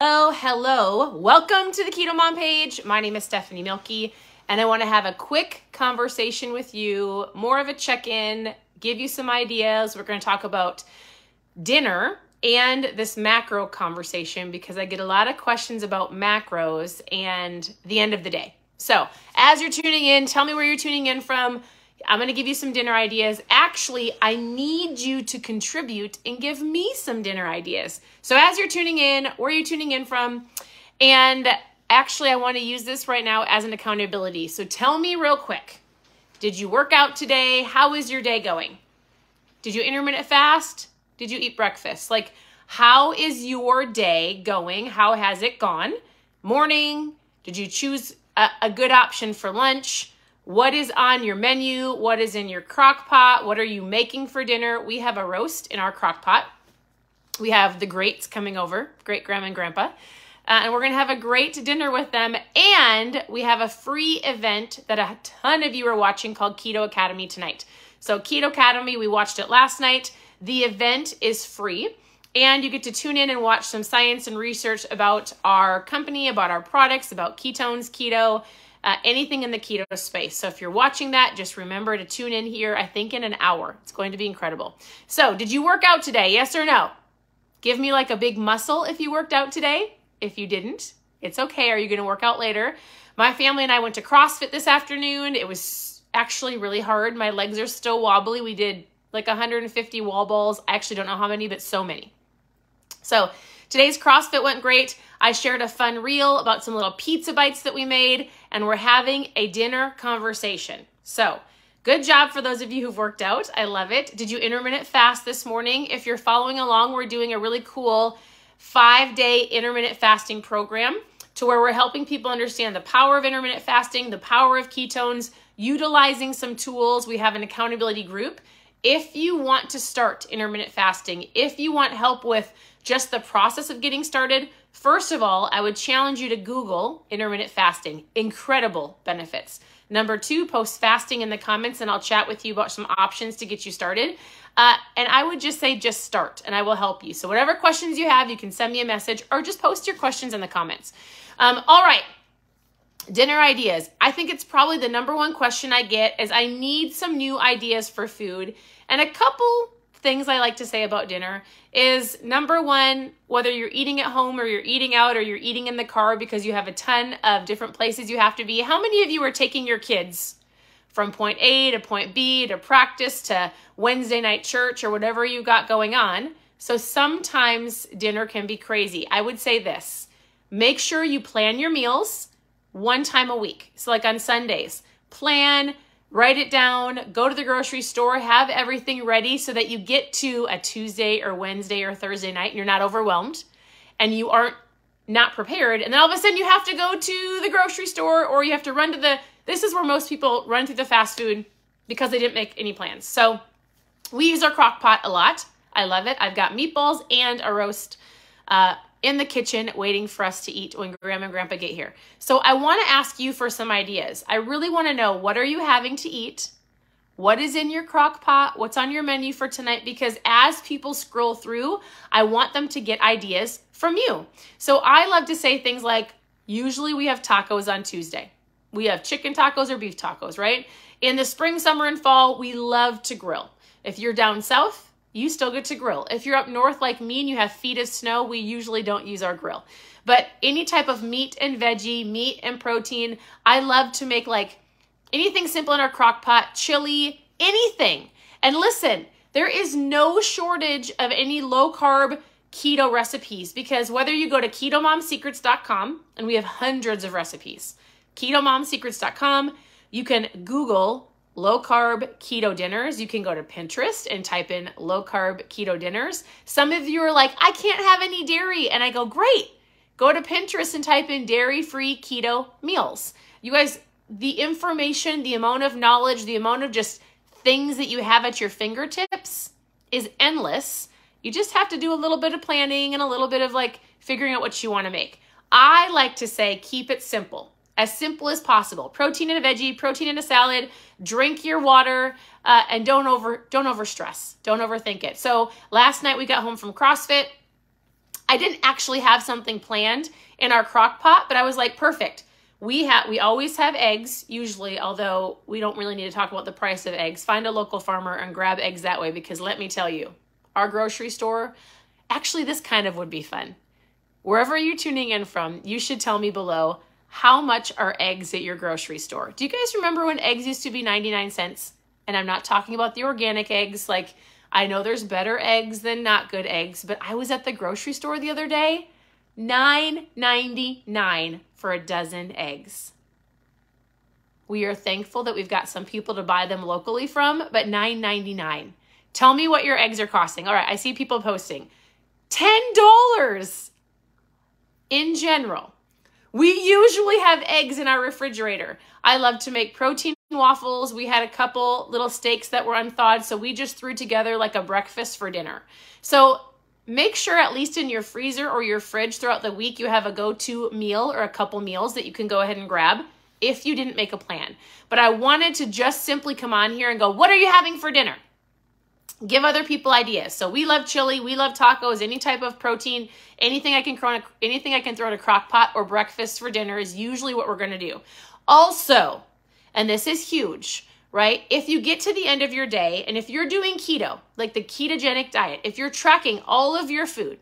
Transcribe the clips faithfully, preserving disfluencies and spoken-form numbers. Hello, hello. Welcome to the Keto Mom page. My name is Stephanie Milky, and I want to have a quick conversation with you, more of a check-in, give you some ideas. We're going to talk about dinner and this macro conversation because I get a lot of questions about macros and the end of the day. So as you're tuning in, tell me where you're tuning in from. I'm going to give you some dinner ideas. Actually, I need you to contribute and give me some dinner ideas. So as you're tuning in, where are you tuning in from? And actually, I want to use this right now as an accountability. So tell me real quick, did you work out today? How is your day going? Did you intermittent fast? Did you eat breakfast? Like, how is your day going? How has it gone? Morning? Did you choose a, a good option for lunch? What is on your menu? What is in your crock pot? What are you making for dinner? We have a roast in our crock pot. We have the greats coming over, great grandma and grandpa. Uh, and we're gonna have a great dinner with them. And we have a free event that a ton of you are watching called Keto Academy tonight. So Keto Academy, we watched it last night. The event is free. And you get to tune in and watch some science and research about our company, about our products, about ketones, keto, Uh, anything in the keto space. So if you're watching that, just remember to tune in here, I think in an hour. It's going to be incredible. So did you work out today? Yes or no? Give me like a big muscle if you worked out today. If you didn't, it's okay. Are you going to work out later? My family and I went to CrossFit this afternoon. It was actually really hard. My legs are still wobbly. We did like one hundred fifty wall balls. I actually don't know how many, but so many. So today's CrossFit went great. I shared a fun reel about some little pizza bites that we made, and we're having a dinner conversation. So good job for those of you who've worked out. I love it. Did you intermittent fast this morning? If you're following along, we're doing a really cool five-day intermittent fasting program to where we're helping people understand the power of intermittent fasting, the power of ketones, utilizing some tools. We have an accountability group. If you want to start intermittent fasting, if you want help with just the process of getting started, first of all, I would challenge you to Google intermittent fasting. Incredible benefits. Number two, post fasting in the comments and I'll chat with you about some options to get you started. Uh, and I would just say, just start and I will help you. So whatever questions you have, you can send me a message or just post your questions in the comments. Um, all right. Dinner ideas. I think it's probably the number one question I get is I need some new ideas for food. And a couple things I like to say about dinner is number one, whether you're eating at home or you're eating out or you're eating in the car because you have a ton of different places you have to be. How many of you are taking your kids from point A to point B to practice to Wednesday night church or whatever you got going on? So sometimes dinner can be crazy. I would say this, make sure you plan your meals one time a week. So like on Sundays, plan, write it down, go to the grocery store, have everything ready so that you get to a Tuesday or Wednesday or Thursday night and you're not overwhelmed and you aren't not prepared. And then all of a sudden you have to go to the grocery store or you have to run to the, this is where most people run through the fast food because they didn't make any plans. So we use our crock pot a lot. I love it. I've got meatballs and a roast uh, in the kitchen waiting for us to eat when grandma and grandpa get here. So I want to ask you for some ideas. I really want to know, what are you having to eat? What is in your crock pot? What's on your menu for tonight? Because as people scroll through, I want them to get ideas from you. So I love to say things like, usually we have tacos on Tuesday. We have chicken tacos or beef tacos, right? In the spring, summer, and fall, we love to grill. If you're down south, you still get to grill. If you're up north like me and you have feet of snow, we usually don't use our grill. But any type of meat and veggie, meat and protein, I love to make like anything simple in our crock pot, chili, anything. And listen, there is no shortage of any low carb keto recipes because whether you go to keto mom secrets dot com, and we have hundreds of recipes, keto mom secrets dot com, you can Google low carb keto dinners. You can go to Pinterest and type in low carb keto dinners. Some of you are like, I can't have any dairy. And I go, great. Go to Pinterest and type in dairy free keto meals. You guys, the information, the amount of knowledge, the amount of just things that you have at your fingertips is endless. You just have to do a little bit of planning and a little bit of like figuring out what you want to make. I like to say, keep it simple. As simple as possible. Protein in a veggie, protein in a salad, drink your water, uh, and don't over don't overstress. Don't overthink it. So last night we got home from CrossFit. I didn't actually have something planned in our crock pot, but I was like, perfect. We have, we always have eggs, usually, although we don't really need to talk about the price of eggs. Find a local farmer and grab eggs that way, because let me tell you, our grocery store, actually this kind of would be fun. Wherever you're tuning in from, you should tell me below, how much are eggs at your grocery store? Do you guys remember when eggs used to be ninety-nine cents? And I'm not talking about the organic eggs. Like, I know there's better eggs than not good eggs, but I was at the grocery store the other day, nine ninety-nine for a dozen eggs. We are thankful that we've got some people to buy them locally from, but nine ninety-nine. Tell me what your eggs are costing. All right, I see people posting ten dollars in general. We usually have eggs in our refrigerator. I love to make protein waffles. We had a couple little steaks that were unthawed, so we just threw together like a breakfast for dinner. So make sure at least in your freezer or your fridge throughout the week, you have a go-to meal or a couple meals that you can go ahead and grab if you didn't make a plan. But I wanted to just simply come on here and go, what are you having for dinner? Give other people ideas. So we love chili, we love tacos, any type of protein, anything I can throw, anything I can throw in a crock pot or breakfast for dinner is usually what we're gonna do. Also, and this is huge, right? If you get to the end of your day and if you're doing keto, like the ketogenic diet, if you're tracking all of your food,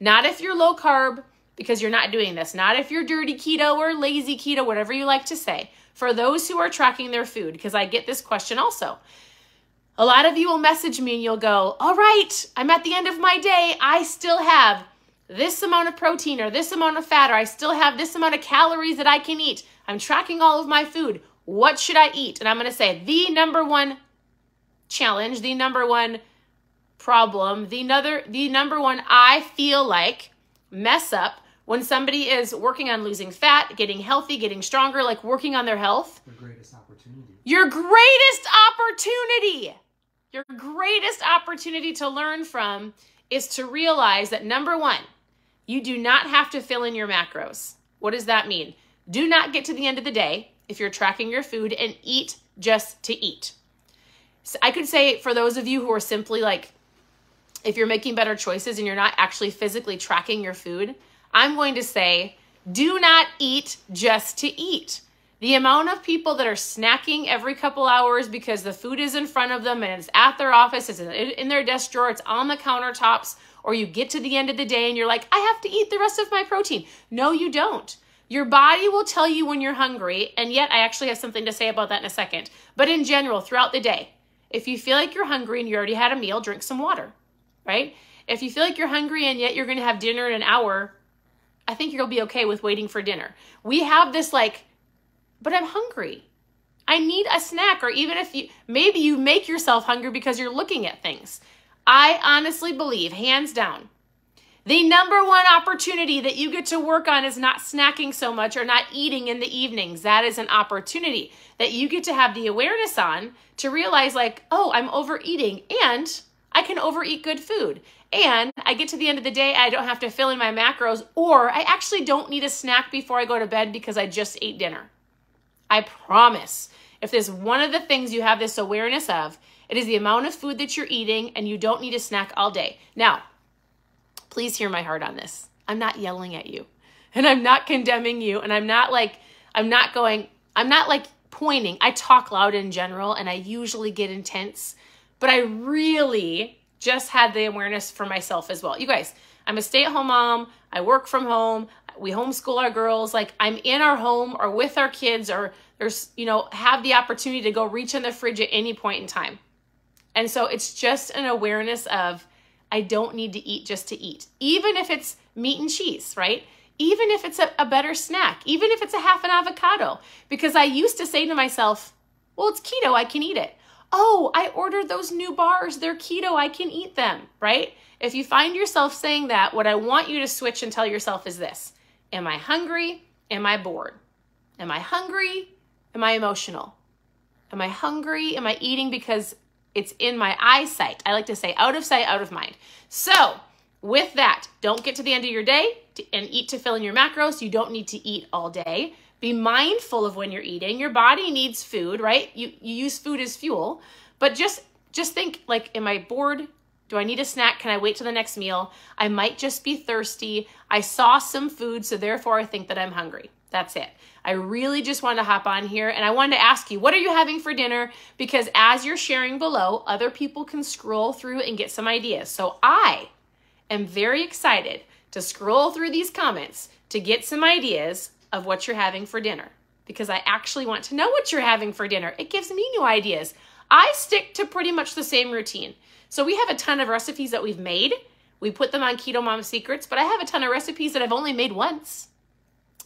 not if you're low carb, because you're not doing this, not if you're dirty keto or lazy keto, whatever you like to say, for those who are tracking their food, because I get this question also. A lot of you will message me and you'll go, all right, I'm at the end of my day. I still have this amount of protein or this amount of fat, or I still have this amount of calories that I can eat. I'm tracking all of my food. What should I eat? And I'm going to say the number one challenge, the number one problem, the, another, the number one I feel like mess up when somebody is working on losing fat, getting healthy, getting stronger, like working on their health. The greatest opportunity. Your greatest opportunity. Your greatest opportunity to learn from is to realize that number one, you do not have to fill in your macros. What does that mean? Do not get to the end of the day if you're tracking your food and eat just to eat. So I could say for those of you who are simply like, if you're making better choices and you're not actually physically tracking your food, I'm going to say, do not eat just to eat. The amount of people that are snacking every couple hours because the food is in front of them and it's at their office, it's in their desk drawer, it's on the countertops, or you get to the end of the day and you're like, I have to eat the rest of my protein. No, you don't. Your body will tell you when you're hungry, and yet I actually have something to say about that in a second. But in general, throughout the day, if you feel like you're hungry and you already had a meal, drink some water, right? If you feel like you're hungry and yet you're going to have dinner in an hour, I think you'll be okay with waiting for dinner. We have this like, but I'm hungry. I need a snack. Or even if you, maybe you make yourself hungry because you're looking at things. I honestly believe, hands down, the number one opportunity that you get to work on is not snacking so much or not eating in the evenings. That is an opportunity that you get to have the awareness on to realize like, oh, I'm overeating and I can overeat good food. And I get to the end of the day, I don't have to fill in my macros, or I actually don't need a snack before I go to bed because I just ate dinner. I promise, if there's one of the things you have this awareness of, it is the amount of food that you're eating and you don't need a snack all day. Now, please hear my heart on this. I'm not yelling at you and I'm not condemning you and I'm not like, I'm not going, I'm not like pointing. I talk loud in general and I usually get intense, but I really just had the awareness for myself as well. You guys, I'm a stay-at-home mom. I work from home. We homeschool our girls. Like I'm in our home or with our kids or there's, you know, have the opportunity to go reach in the fridge at any point in time. And so it's just an awareness of, I don't need to eat just to eat. Even if it's meat and cheese, right? Even if it's a, a better snack, even if it's a half an avocado, because I used to say to myself, well, it's keto, I can eat it. Oh, I ordered those new bars, they're keto, I can eat them, right? If you find yourself saying that, what I want you to switch and tell yourself is this. Am I hungry? Am I bored? Am I hungry? Am I emotional? Am I hungry? Am I eating because it's in my eyesight? I like to say out of sight, out of mind. So with that, don't get to the end of your day and eat to fill in your macros. You don't need to eat all day. Be mindful of when you're eating. Your body needs food, right? You, you use food as fuel, but just, just think like, am I bored? Do I need a snack? Can I wait till the next meal? I might just be thirsty. I saw some food, so therefore I think that I'm hungry. That's it. I really just wanted to hop on here and I wanted to ask you, what are you having for dinner? Because as you're sharing below, other people can scroll through and get some ideas. So I am very excited to scroll through these comments to get some ideas of what you're having for dinner, because I actually want to know what you're having for dinner. It gives me new ideas. I stick to pretty much the same routine. So we have a ton of recipes that we've made. We put them on Keto Mom Secrets, but I have a ton of recipes that I've only made once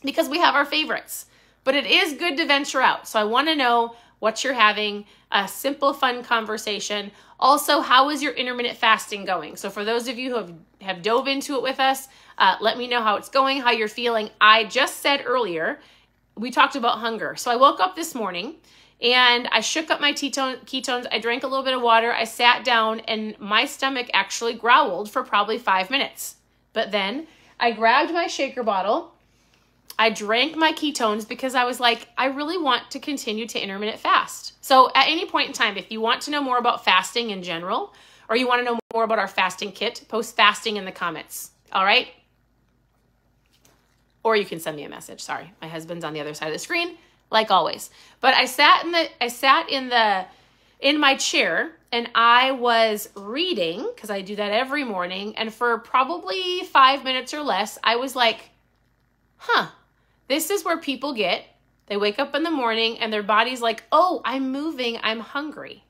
because we have our favorites. But it is good to venture out. So I want to know what you're having, a simple, fun conversation. Also, how is your intermittent fasting going? So for those of you who have, have dove into it with us, uh, let me know how it's going, how you're feeling. I just said earlier, we talked about hunger. So I woke up this morning and I shook up my ketones. I drank a little bit of water. I sat down and my stomach actually growled for probably five minutes. But then I grabbed my shaker bottle. I drank my ketones because I was like, I really want to continue to intermittent fast. So at any point in time, if you want to know more about fasting in general, or you want to know more about our fasting kit, post fasting in the comments. All right. Or you can send me a message. Sorry, my husband's on the other side of the screen, like always. But I sat in the, I sat in the, in my chair and I was reading, because I do that every morning. And for probably five minutes or less, I was like, huh, this is where people get, they wake up in the morning and their body's like, oh, I'm moving, I'm hungry.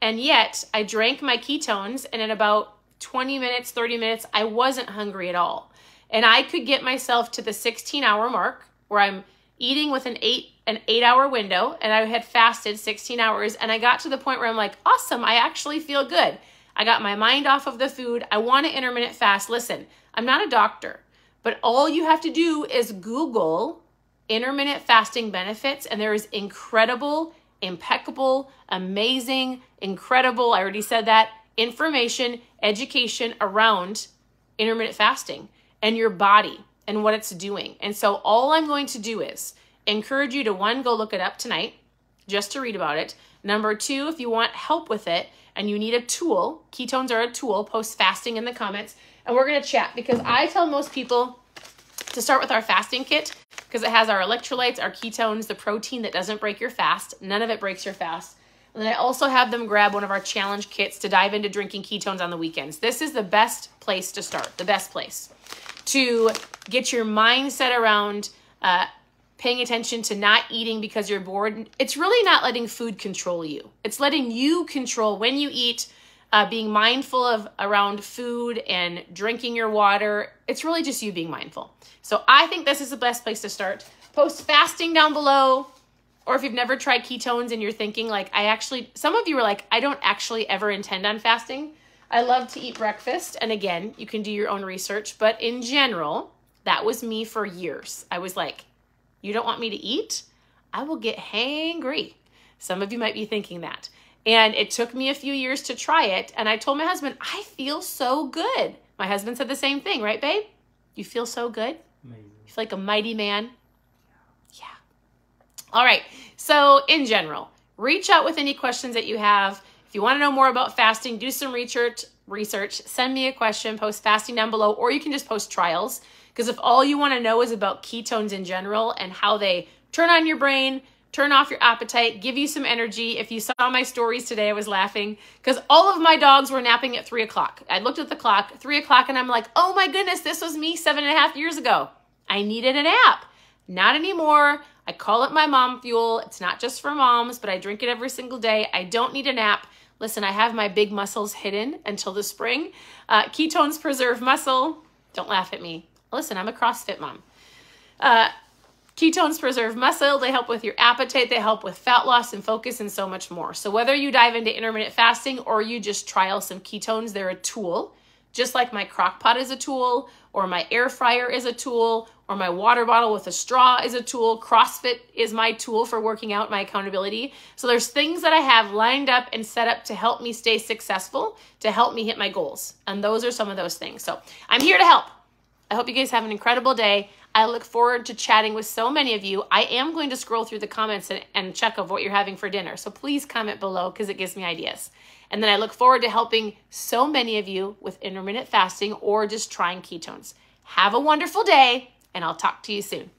And yet I drank my ketones and in about twenty minutes, thirty minutes, I wasn't hungry at all. And I could get myself to the sixteen hour mark where I'm eating with an eight, an eight hour window, and I had fasted sixteen hours. And I got to the point where I'm like, awesome, I actually feel good. I got my mind off of the food. I want to intermittent fast. Listen, I'm not a doctor, but all you have to do is Google intermittent fasting benefits. And there is incredible, impeccable, amazing, incredible, I already said that, information, education around intermittent fasting and your body and what it's doing. And so all I'm going to do is encourage you to, one, go look it up tonight just to read about it. Number two, if you want help with it and you need a tool, ketones are a tool, post fasting in the comments. And we're going to chat, because I tell most people to start with our fasting kit because it has our electrolytes, our ketones, the protein that doesn't break your fast. None of it breaks your fast. And then I also have them grab one of our challenge kits to dive into drinking ketones on the weekends. This is the best place to start, the best place to get your mindset around uh, paying attention to not eating because you're bored. It's really not letting food control you. It's letting you control when you eat. Uh, being mindful of around food and drinking your water. It's really just you being mindful. So I think this is the best place to start. Post fasting down below. Or if you've never tried ketones and you're thinking like, I actually, some of you were like, I don't actually ever intend on fasting. I love to eat breakfast. And again, you can do your own research, but in general, that was me for years. I was like, you don't want me to eat? I will get hangry. Some of you might be thinking that. And it took me a few years to try it. And I told my husband, I feel so good. My husband said the same thing, right, babe? You feel so good? Amazing. You feel like a mighty man? Yeah. All right. So in general, reach out with any questions that you have. If you want to know more about fasting, do some research, research, send me a question, post fasting down below, or you can just post trials. Because if all you want to know is about ketones in general and how they turn on your brain, turn off your appetite, give you some energy. If you saw my stories today, I was laughing because all of my dogs were napping at three o'clock. I looked at the clock, three o'clock, and I'm like, oh my goodness, this was me seven and a half years ago. I needed a nap. Not anymore. I call it my mom fuel. It's not just for moms, but I drink it every single day. I don't need a nap. Listen, I have my big muscles hidden until the spring. Uh, ketones preserve muscle. Don't laugh at me. Listen, I'm a CrossFit mom. Uh, Ketones preserve muscle, they help with your appetite, they help with fat loss and focus and so much more. So whether you dive into intermittent fasting or you just trial some ketones, they're a tool. Just like my crock pot is a tool, or my air fryer is a tool, or my water bottle with a straw is a tool. CrossFit is my tool for working out, my accountability. So there's things that I have lined up and set up to help me stay successful, to help me hit my goals. And those are some of those things. So I'm here to help. I hope you guys have an incredible day. I look forward to chatting with so many of you. I am going to scroll through the comments and, and check of what you're having for dinner. So please comment below because it gives me ideas. And then I look forward to helping so many of you with intermittent fasting or just trying ketones. Have a wonderful day, and I'll talk to you soon.